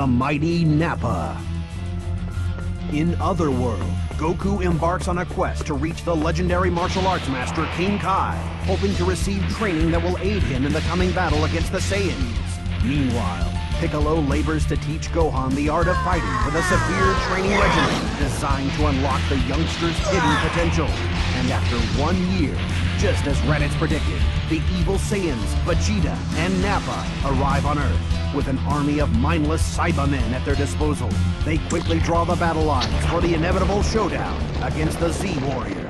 the mighty Nappa. In Otherworld, Goku embarks on a quest to reach the legendary martial arts master King Kai, hoping to receive training that will aid him in the coming battle against the Saiyans. Meanwhile, Piccolo labors to teach Gohan the art of fighting with a severe training regimen designed to unlock the youngster's hidden potential. And after 1 year, just as Raditz predicted, the evil Saiyans, Vegeta, and Nappa arrive on Earth with an army of mindless Saibamen at their disposal. They quickly draw the battle lines for the inevitable showdown against the Z-Warrior.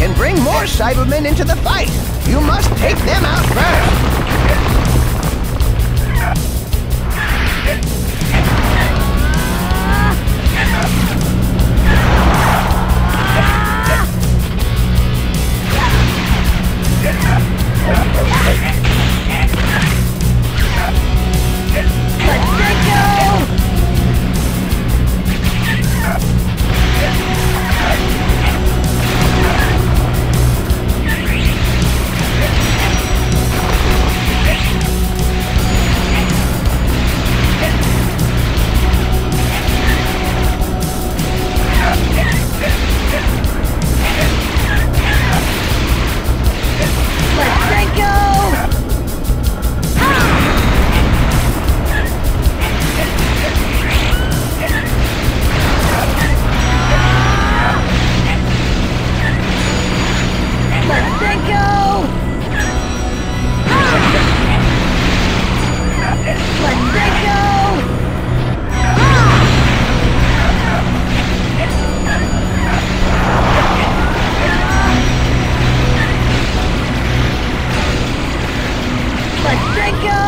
can bring more Cybermen into the fight. You must take them out first. Let's go!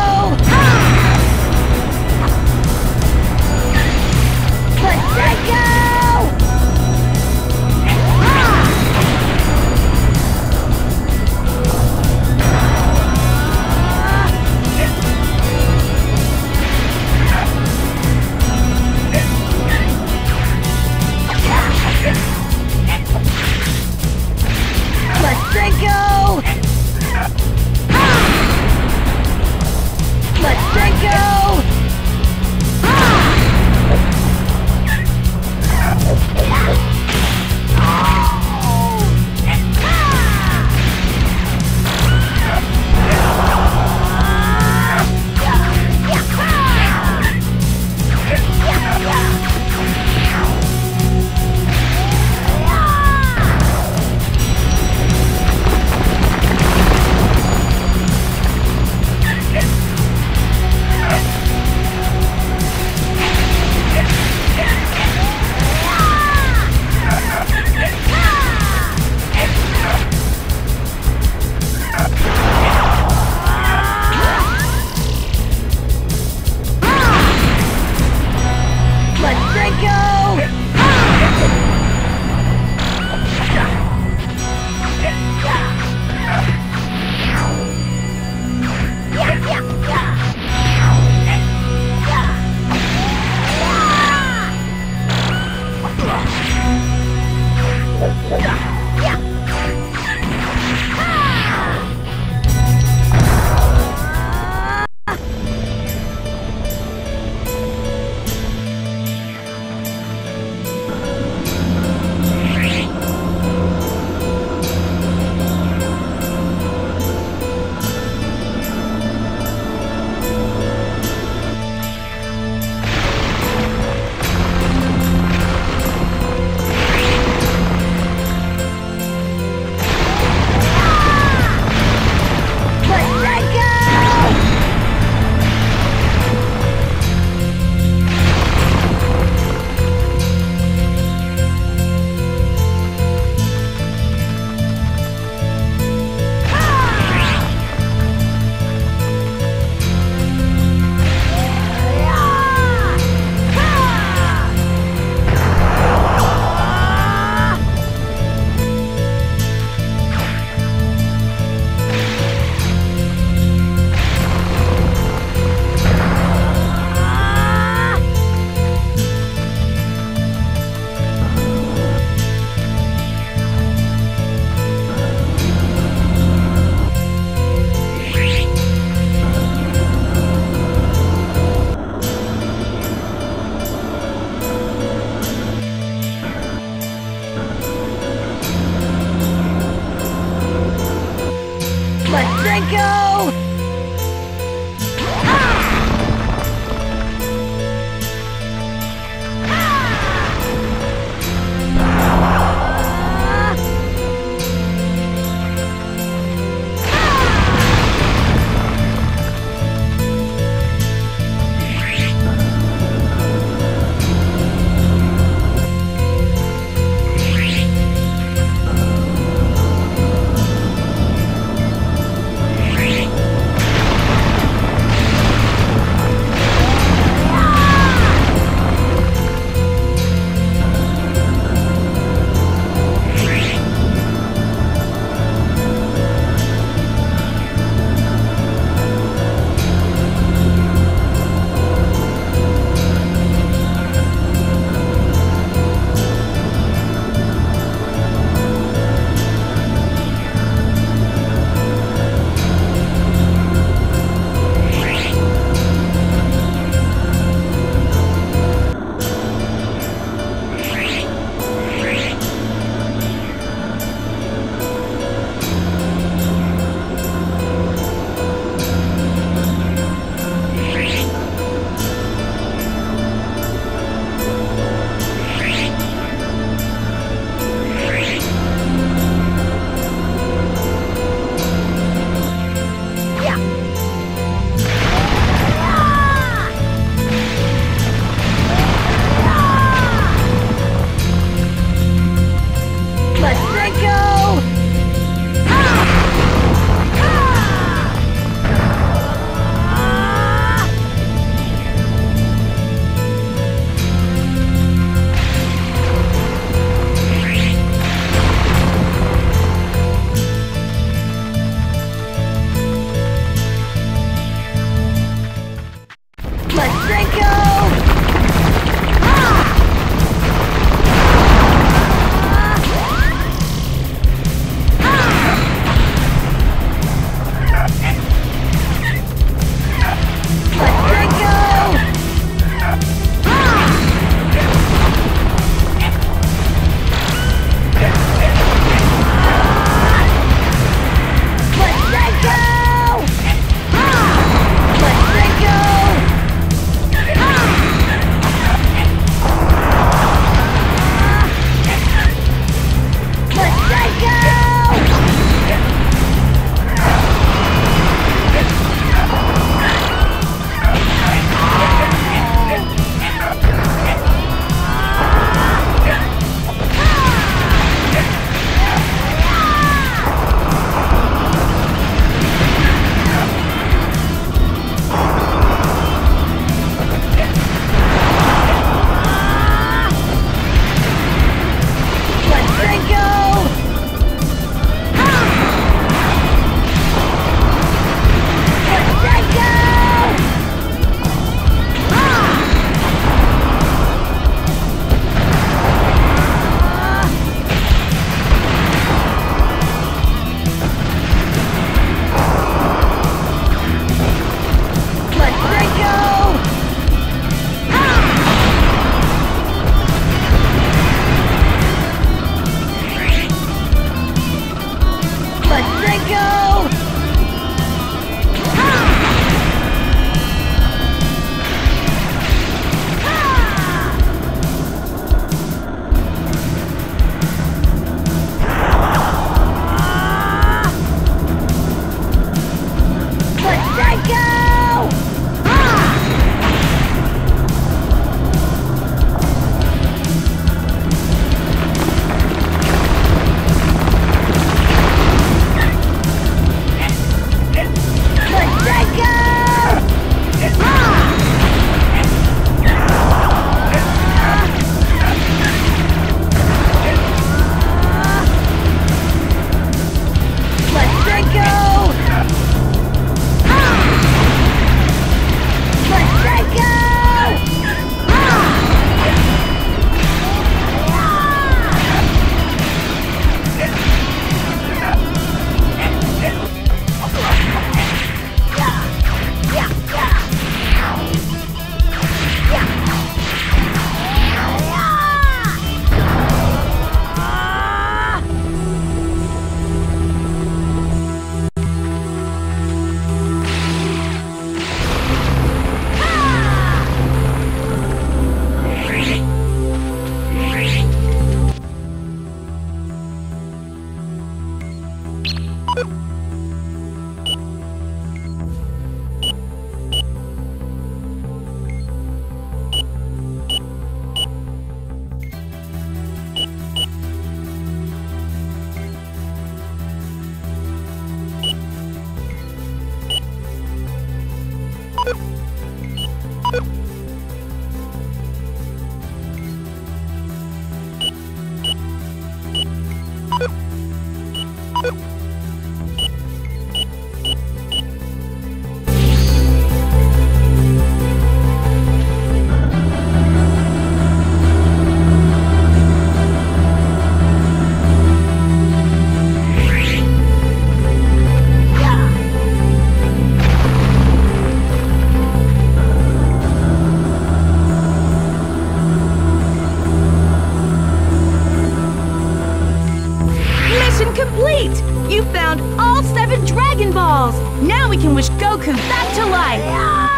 Now we can wish Goku back to life! Yeah!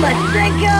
Let's go!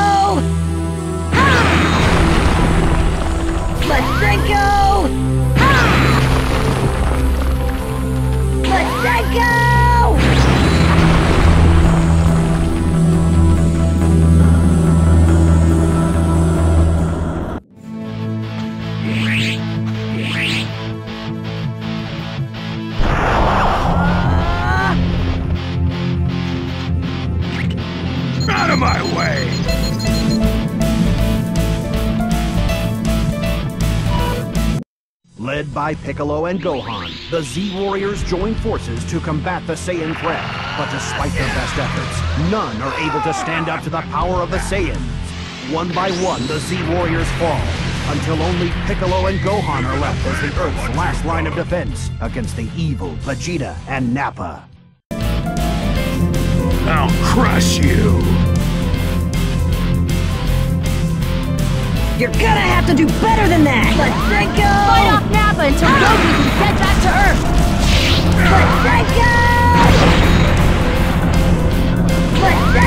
Led by Piccolo and Gohan, the Z-Warriors join forces to combat the Saiyan threat. But despite their best efforts, none are able to stand up to the power of the Saiyans. One by one, the Z-Warriors fall, until only Piccolo and Gohan are left as the Earth's last line of defense against the evil Vegeta and Nappa. I'll crush you! You're gonna have to do better than that! Let's go! Fight off Nappa until Goku can get back to Earth! Let's go! Let's go!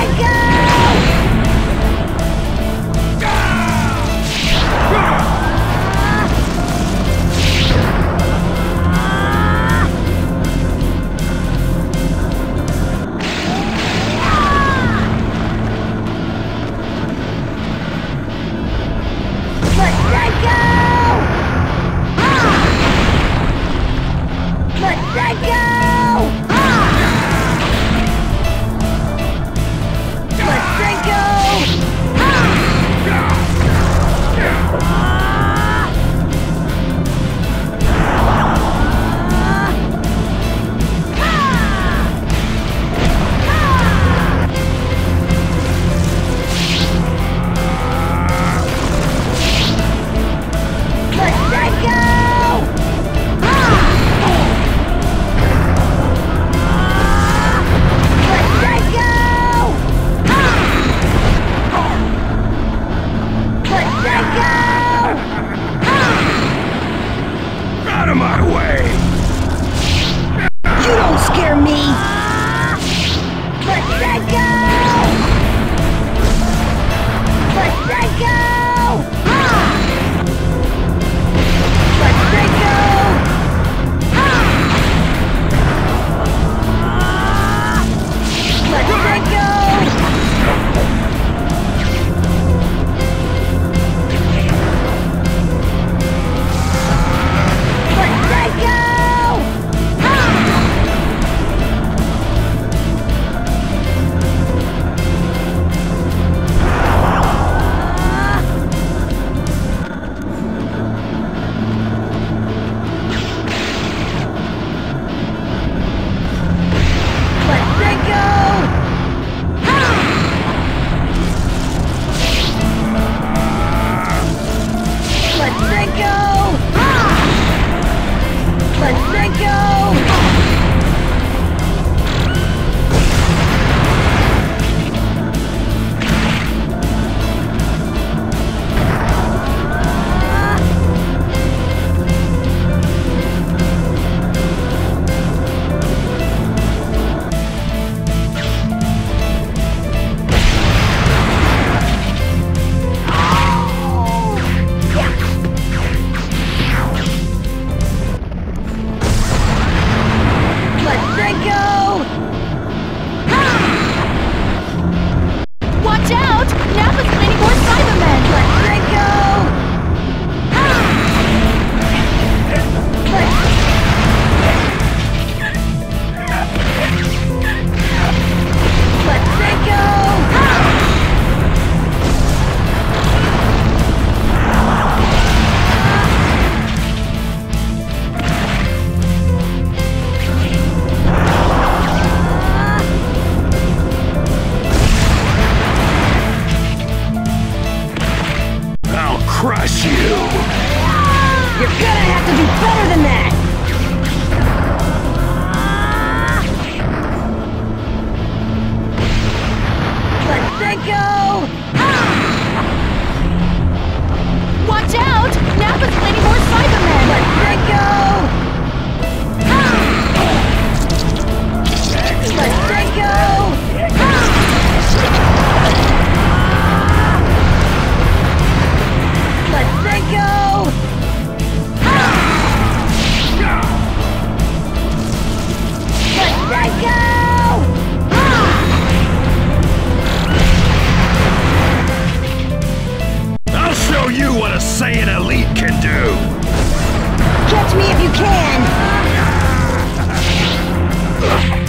More Cybermen! Let's go! Ha! the Saiyan Elite can do! Catch me if you can! But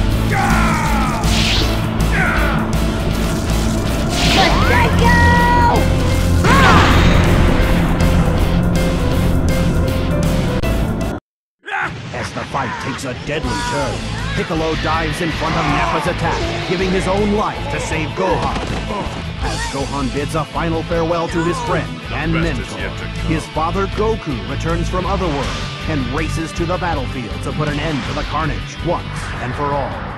Psycho! Piccolo dives in front of Nappa's attack, giving his own life to save Gohan. As Gohan bids a final farewell to his friend and mentor, his father Goku returns from Otherworld and races to the battlefield to put an end to the carnage once and for all.